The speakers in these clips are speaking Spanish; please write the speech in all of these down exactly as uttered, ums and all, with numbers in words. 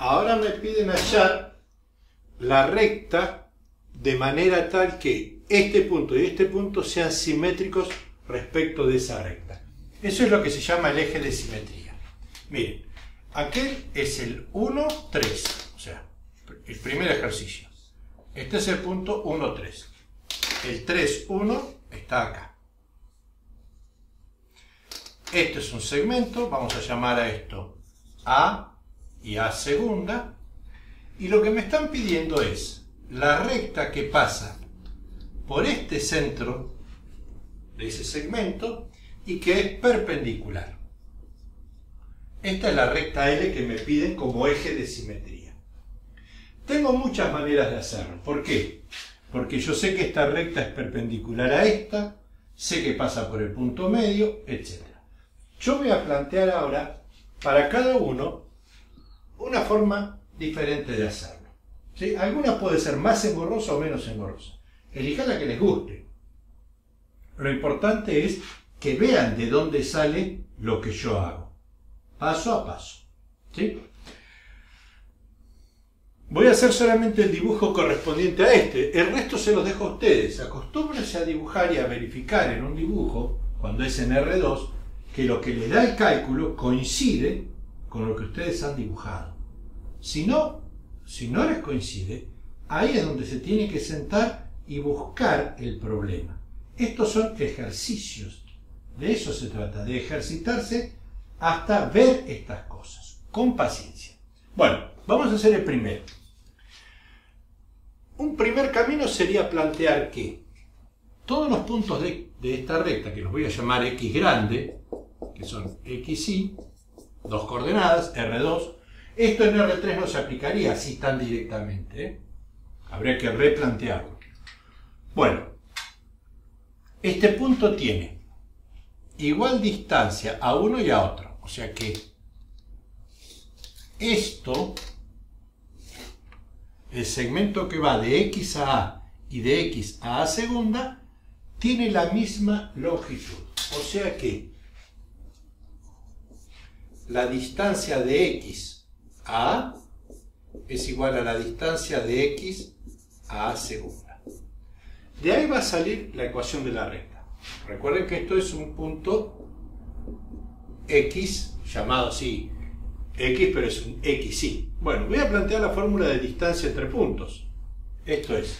Ahora me piden hallar la recta de manera tal que este punto y este punto sean simétricos respecto de esa recta. Eso es lo que se llama el eje de simetría. Miren, aquel es el uno, tres, o sea, el primer ejercicio. Este es el punto uno, tres. El tres, uno está acá. Este es un segmento, vamos a llamar a esto A y A segunda. Y lo que me están pidiendo es la recta que pasa por este centro de ese segmento y que es perpendicular. Esta es la recta L que me piden como eje de simetría. Tengo muchas maneras de hacerlo. ¿Por qué? Porque yo sé que esta recta es perpendicular a esta, sé que pasa por el punto medio, etcétera. Yo voy a plantear ahora para cada uno una forma diferente de hacerlo. ¿Sí? Alguna puede ser más engorrosa o menos engorrosa. Elijan la que les guste. Lo importante es que vean de dónde sale lo que yo hago, paso a paso. ¿Sí? Voy a hacer solamente el dibujo correspondiente a este. El resto se los dejo a ustedes. Acostúmbrense a dibujar y a verificar en un dibujo, cuando es en R dos, que lo que les da el cálculo coincide con lo que ustedes han dibujado. Si no, si no les coincide, ahí es donde se tiene que sentar y buscar el problema. Estos son ejercicios. De eso se trata, de ejercitarse hasta ver estas cosas, con paciencia. Bueno, vamos a hacer el primero. Un primer camino sería plantear que todos los puntos de, de esta recta, que los voy a llamar X grande, que son X Y, dos coordenadas, R dos. Esto en R tres no se aplicaría así tan directamente, ¿eh? Habría que replantearlo. Bueno, este punto tiene igual distancia a uno y a otro. O sea que esto, el segmento que va de X a A y de X a A segunda, tiene la misma longitud. O sea que la distancia de X a A es igual a la distancia de X a A segunda. De ahí va a salir la ecuación de la recta. Recuerden que esto es un punto X, llamado así X, pero es un X Y. Bueno, voy a plantear la fórmula de distancia entre puntos. Esto es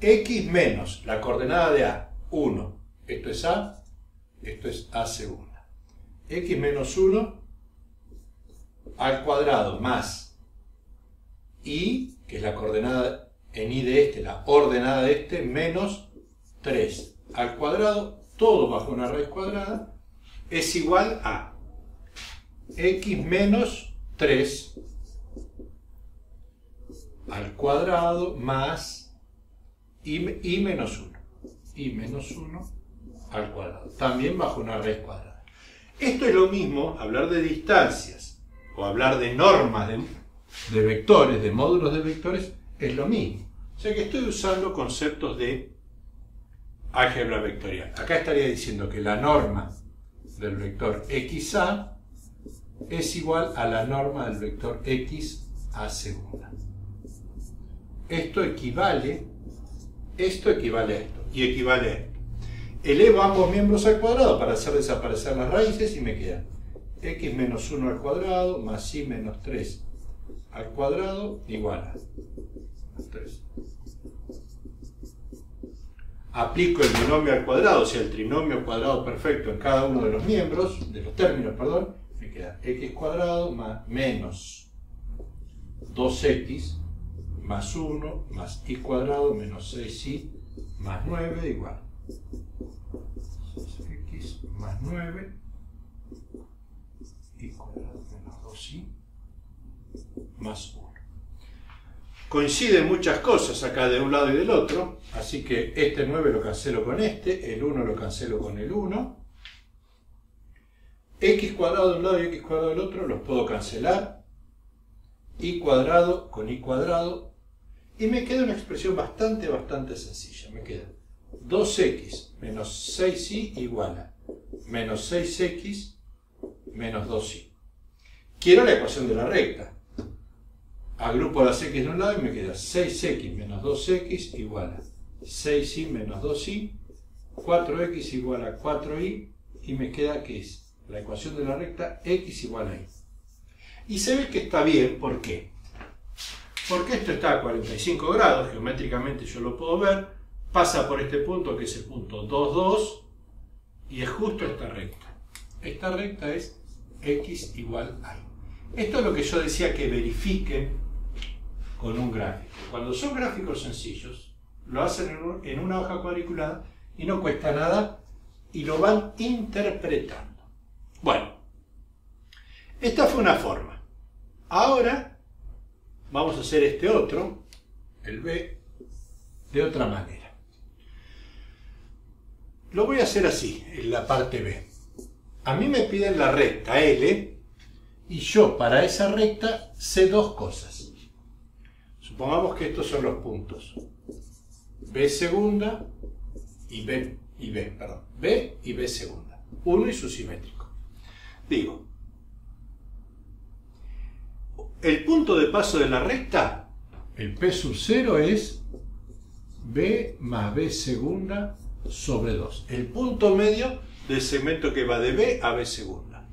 X menos la coordenada de A, uno. Esto es A, esto es A segunda. X menos uno al cuadrado más y, que es la coordenada en y de este, la ordenada de este, menos tres al cuadrado, todo bajo una raíz cuadrada, es igual a X menos tres al cuadrado más y, y menos uno, y menos uno al cuadrado, también bajo una raíz cuadrada. Esto es lo mismo, hablar de distancias o hablar de normas de, de vectores, de módulos de vectores, es lo mismo. O sea que estoy usando conceptos de álgebra vectorial. Acá estaría diciendo que la norma del vector X A es igual a la norma del vector X A segunda. Esto equivale, esto equivale a esto y equivale a esto. Elevo ambos miembros al cuadrado para hacer desaparecer las raíces y me queda X menos uno al cuadrado más Y menos tres al cuadrado igual a tres. Aplico el binomio al cuadrado, o sea, el trinomio cuadrado perfecto en cada uno de los miembros, de los términos, perdón, me queda X cuadrado más menos dos X más uno más Y cuadrado menos seis Y más nueve igual X más nueve y cuadrado menos dos Y más uno. Coinciden muchas cosas acá de un lado y del otro, así que este nueve lo cancelo con este, el uno lo cancelo con el uno. X cuadrado de un lado y X cuadrado del otro los puedo cancelar. Y cuadrado con Y cuadrado. Y me queda una expresión bastante, bastante sencilla. Me queda dos X menos seis Y igual a menos seis X menos dos Y. Quiero la ecuación de la recta. agrupo las x de un lado y me queda seis x menos dos x igual a seis y menos dos y, cuatro x igual a cuatro y, y me queda que es la ecuación de la recta x igual a y. Y se ve que está bien, ¿por qué? Porque esto está a cuarenta y cinco grados, geométricamente yo lo puedo ver, pasa por este punto que es el punto dos, dos, y es justo esta recta. Esta recta es x igual a y. Esto es lo que yo decía que verifiquen con un gráfico. Cuando son gráficos sencillos, lo hacen en, un, en una hoja cuadriculada y no cuesta nada, y lo van interpretando. Bueno, esta fue una forma. Ahora vamos a hacer este otro, el B, de otra manera. Lo voy a hacer así, en la parte B. A mí me piden la recta L, y yo para esa recta sé dos cosas. Supongamos que estos son los puntos. B segunda y B, y B, perdón, B y B segunda. Uno y su simétrico. Digo, el punto de paso de la recta, el P sub cero es B más B segunda sobre dos. El punto medio del segmento que va de B a B segunda.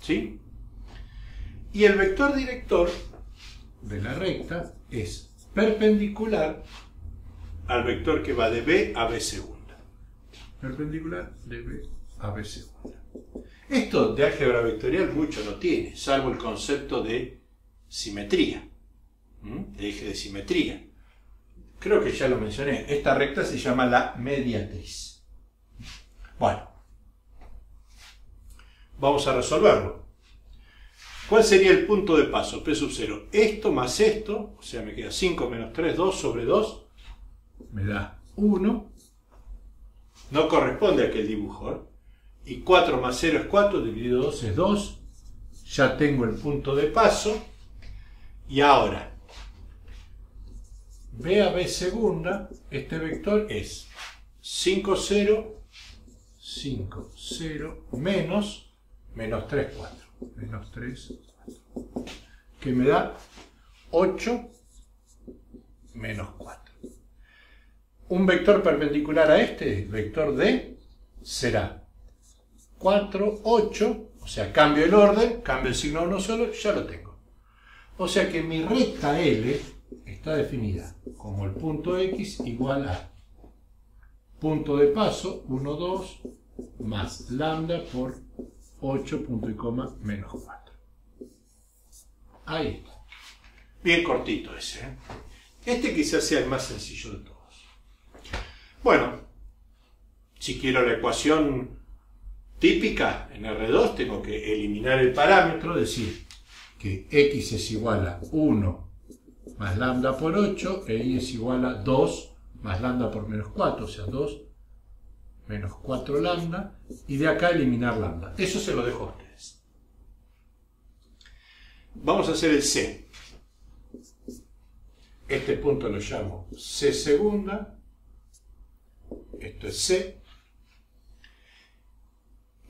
¿Sí? Y el vector director de la recta es perpendicular al vector que va de B a B segunda. Perpendicular de B a B segunda. Esto de álgebra vectorial mucho no tiene, salvo el concepto de simetría, de eje de simetría. Creo que ya lo mencioné, esta recta se llama la mediatriz. Bueno, vamos a resolverlo. ¿Cuál sería el punto de paso? P sub cero, esto más esto, o sea me queda cinco menos tres, dos sobre dos, me da uno, no corresponde a aquel dibujo, ¿eh? Y cuatro más cero es cuatro, dividido dos es dos, ya tengo el punto de paso. Y ahora, B a B segunda, este vector es cinco, cero, cinco, cero, menos, menos tres, cuatro. Menos tres, cuatro. Que me da ocho, menos cuatro. Un vector perpendicular a este, el vector D, será cuatro, ocho, o sea, cambio el orden, cambio el signo a uno solo, ya lo tengo. O sea que mi recta L está definida como el punto X igual a punto de paso uno, dos más lambda por ocho punto y coma menos cuatro. Ahí está. Bien cortito ese, ¿eh? Este quizás sea el más sencillo de todos. Bueno, si quiero la ecuación típica en R dos tengo que eliminar el parámetro, decir que x es igual a uno más lambda por ocho e y es igual a dos más lambda por menos cuatro, o sea dos menos cuatro lambda, y de acá eliminar lambda. Eso se lo dejo a ustedes. Vamos a hacer el C. Este punto lo llamo C segunda, esto es C,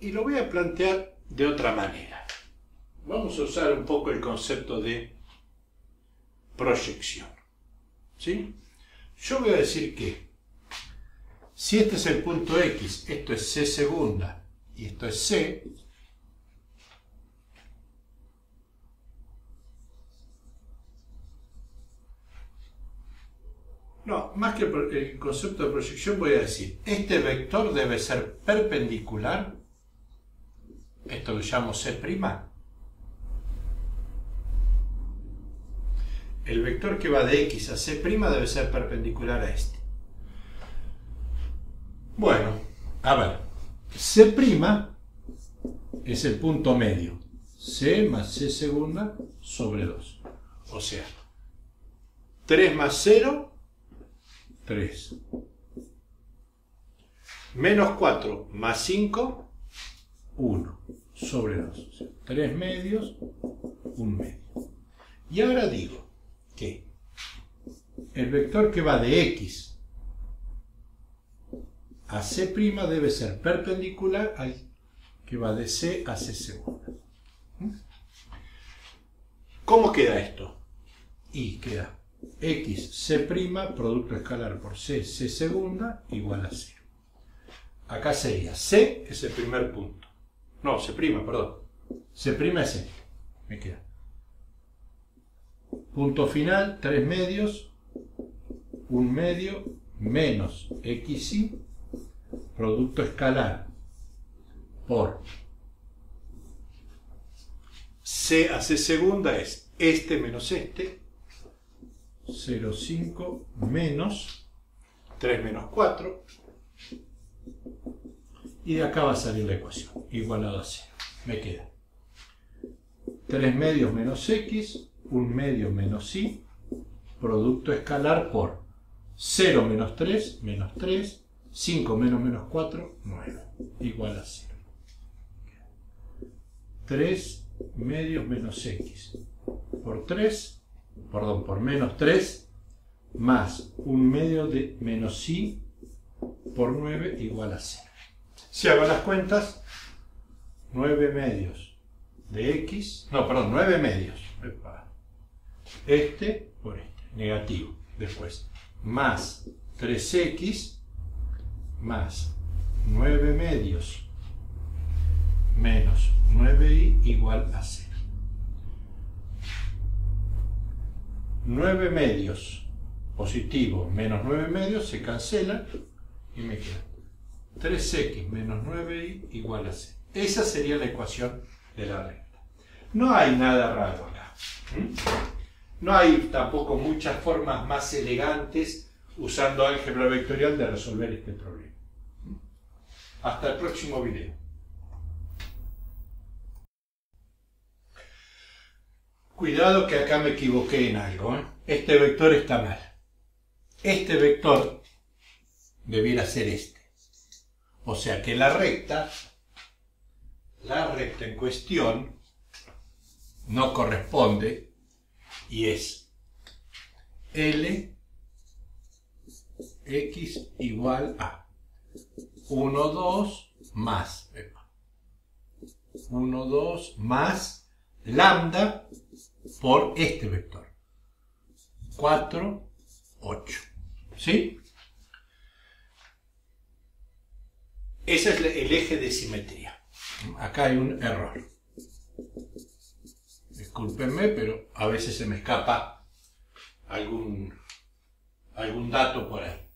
y lo voy a plantear de otra manera. Vamos a usar un poco el concepto de proyección. ¿Sí? Yo voy a decir que si este es el punto X, esto es C segunda y esto es C, no, más que el concepto de proyección voy a decir, este vector debe ser perpendicular, esto lo llamo C', el vector que va de X a C' debe ser perpendicular a este. Bueno, a ver, C' es el punto medio, C más C segunda sobre dos. O sea, tres más cero, tres. Menos cuatro más cinco, uno sobre dos. O sea, tres medios, un medio. Y ahora digo que el vector que va de X a C' debe ser perpendicular al que va de C a C segunda. ¿Cómo queda esto? y queda x c prima, producto escalar por c, c segunda, igual a cero. Acá sería c es el primer punto. No, c prima, perdón. C prima es este. Me queda. Punto final, tres medios, un medio, menos xy, producto escalar por c a c segunda es este menos este, cero coma cinco menos tres menos cuatro, y de acá va a salir la ecuación, igualado a cero. Me queda tres medios menos x, un medio menos y, producto escalar por cero menos tres, menos tres, cinco menos menos cuatro, nueve, igual a cero. tres medios menos x por tres, perdón, por menos tres, más un medio de menos y por nueve, igual a cero. Si hago las cuentas, nueve medios de x, no, perdón, nueve medios, este por este, negativo, después, más tres x, más nueve medios, menos nueve i, igual a cero. nueve medios positivo menos nueve medios se cancela y me queda tres x menos nueve i igual a cero. Esa sería la ecuación de la recta. No hay nada raro acá. ¿Mm? No hay tampoco muchas formas más elegantes usando álgebra vectorial de resolver este problema. ¿Mm? Hasta el próximo video. Cuidado que acá me equivoqué en algo, ¿eh? Este vector está mal. Este vector debiera ser este. O sea que la recta, la recta en cuestión, no corresponde y es L x igual a uno, dos, más uno, dos, más lambda por este vector cuatro, ocho. ¿Sí? Ese es el eje de simetría. Acá hay un error. Discúlpenme, pero a veces se me escapa algún, algún dato por ahí.